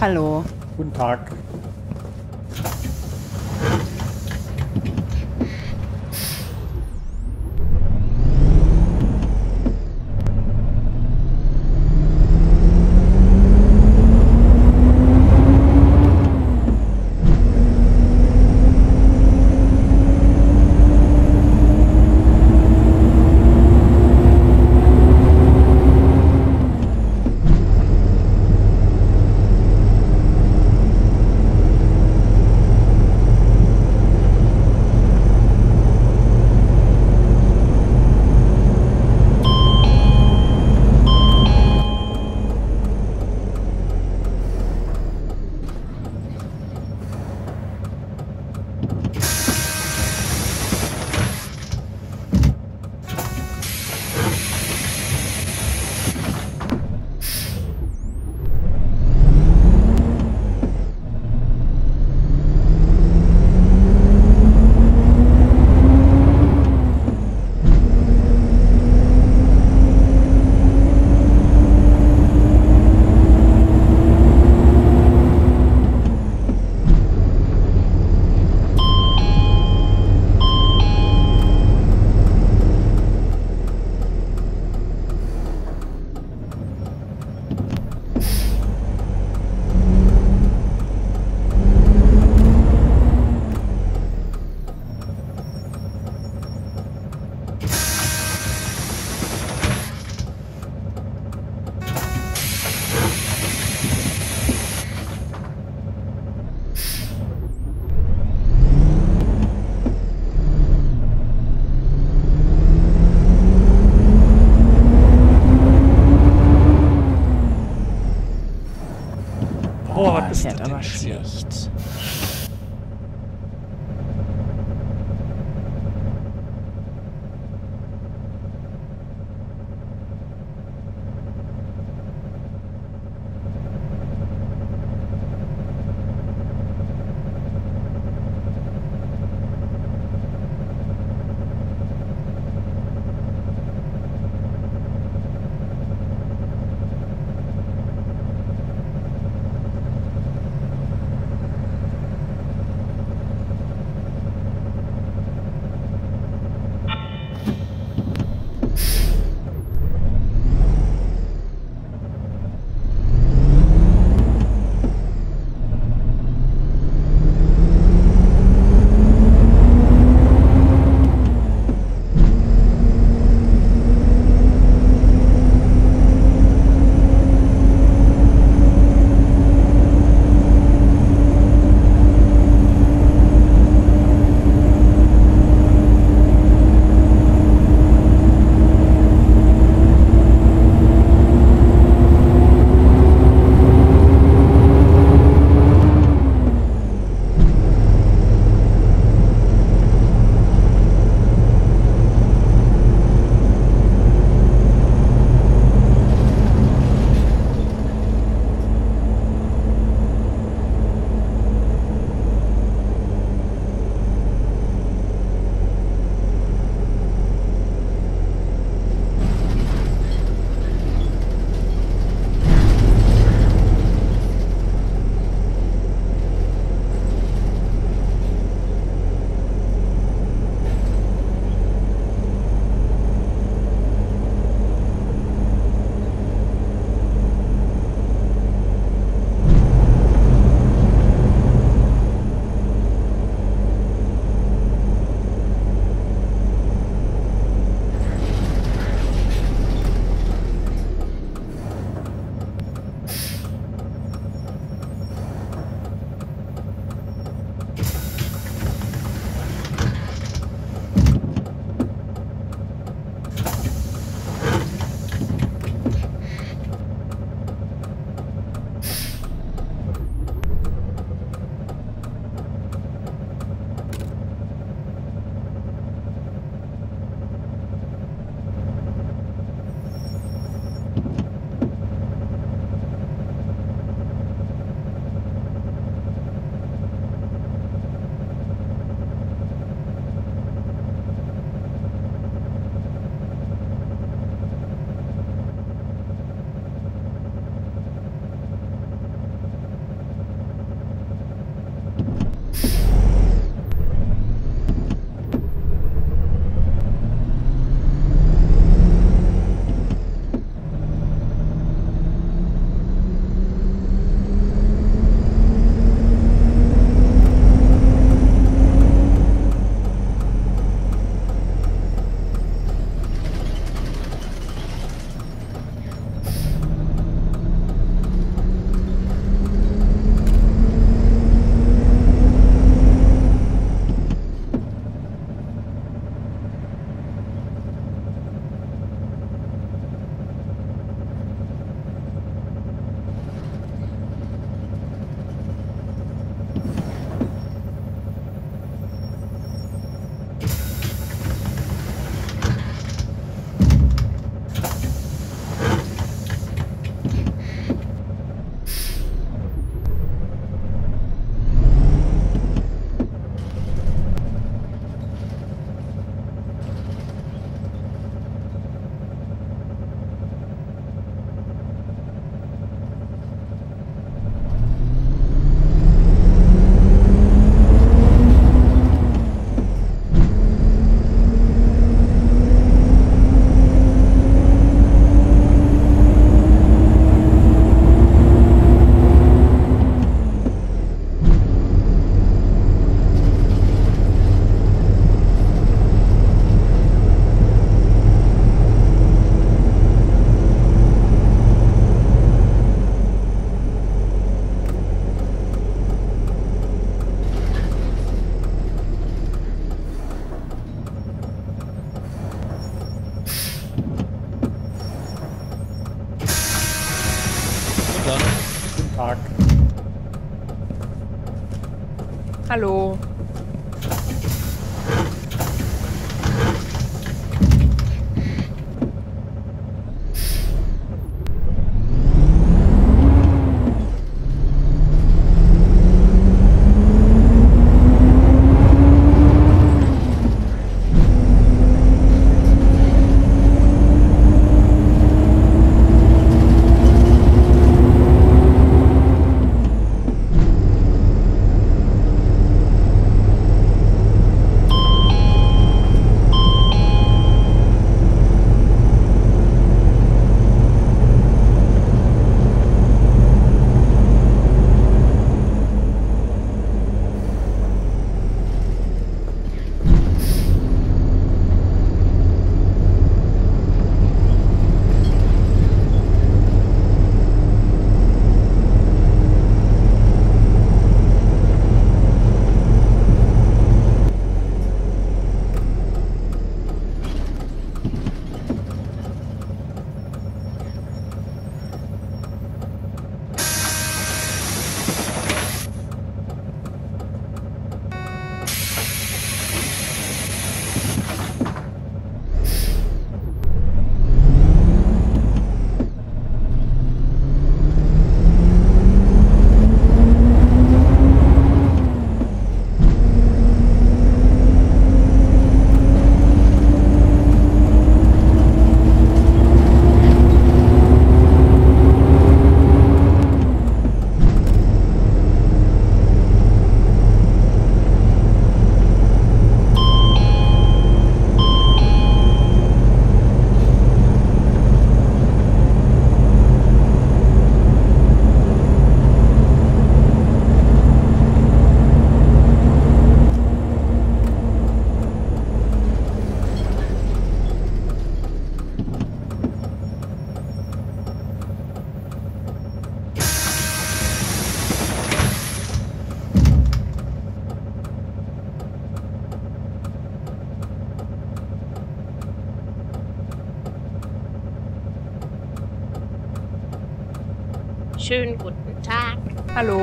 Hallo. Guten Tag. Oh, das ist halt aber schlecht. Tag. Hallo. Schönen guten Tag. Hallo.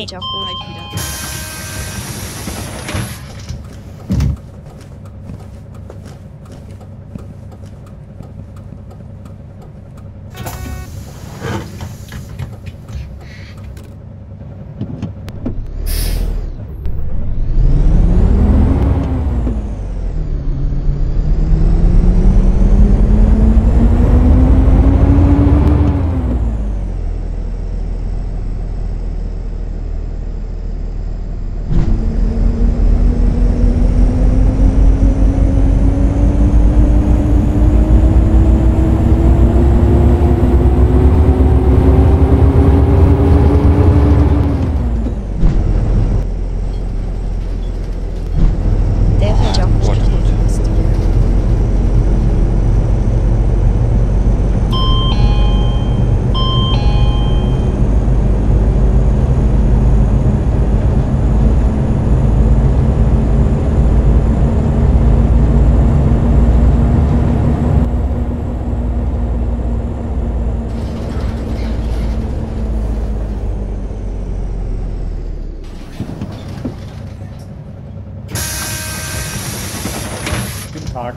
Ich auch gleich wieder. Tag.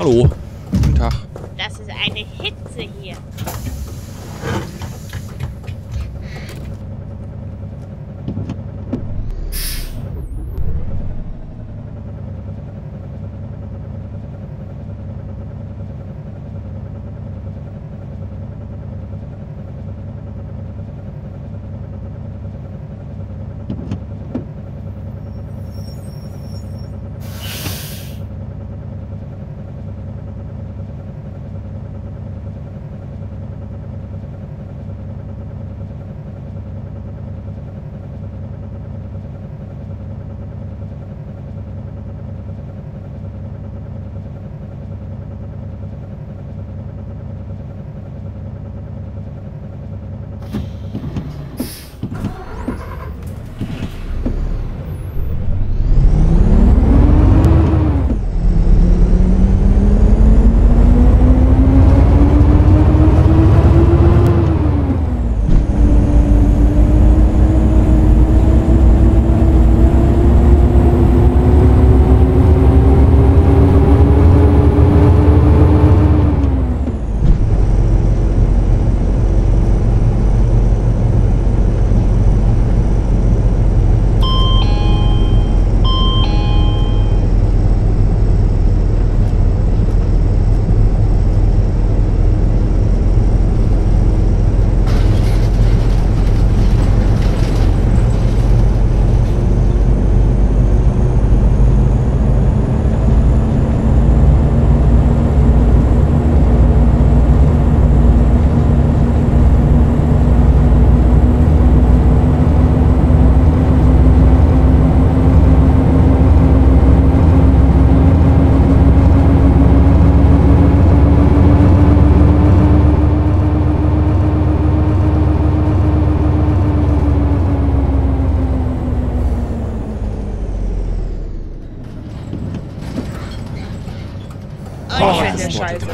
Hallo. Guten Tag. Das ist eine Hitze hier. Scheiße.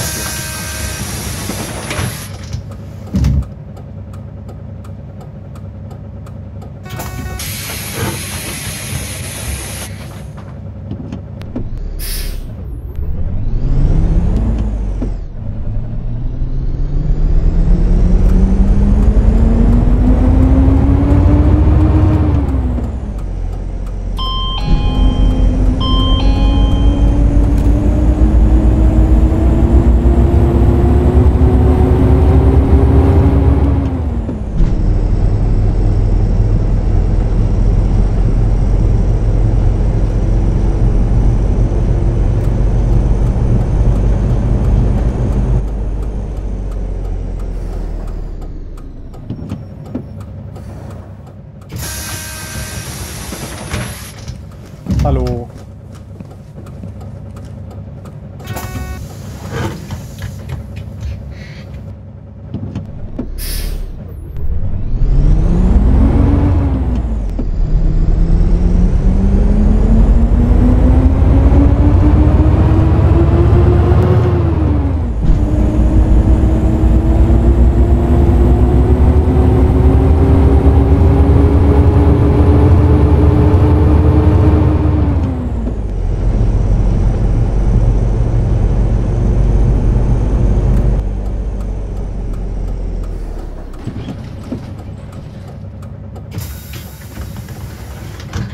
Hallo.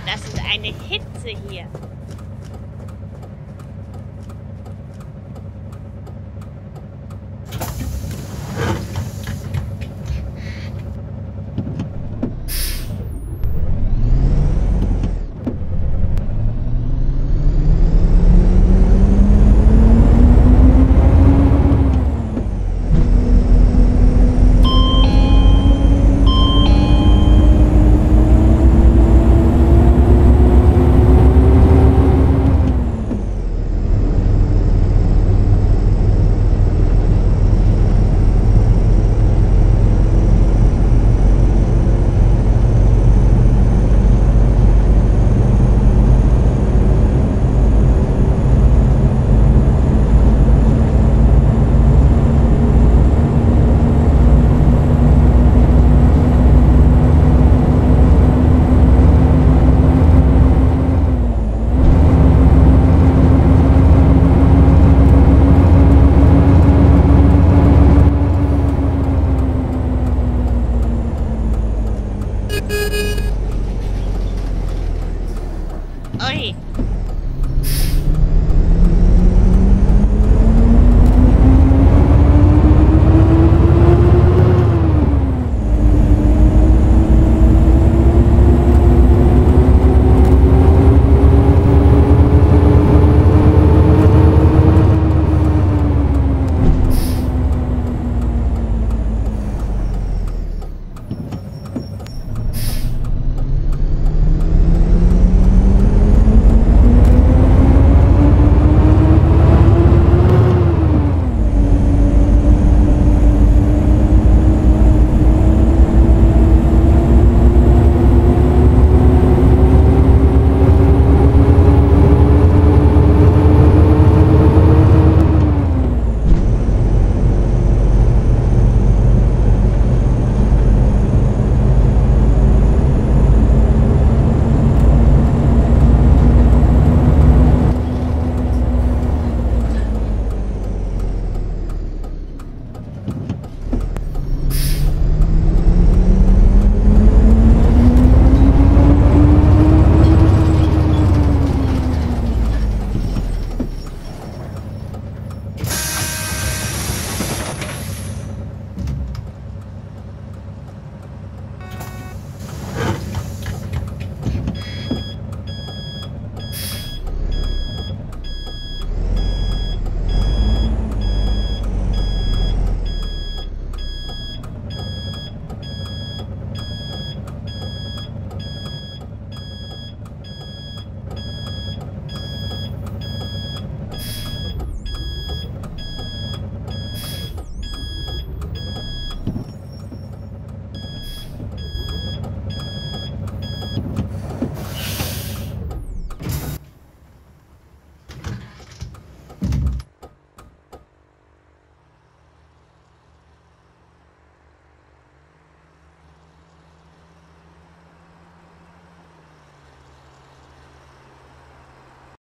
Das ist eine Hitze hier.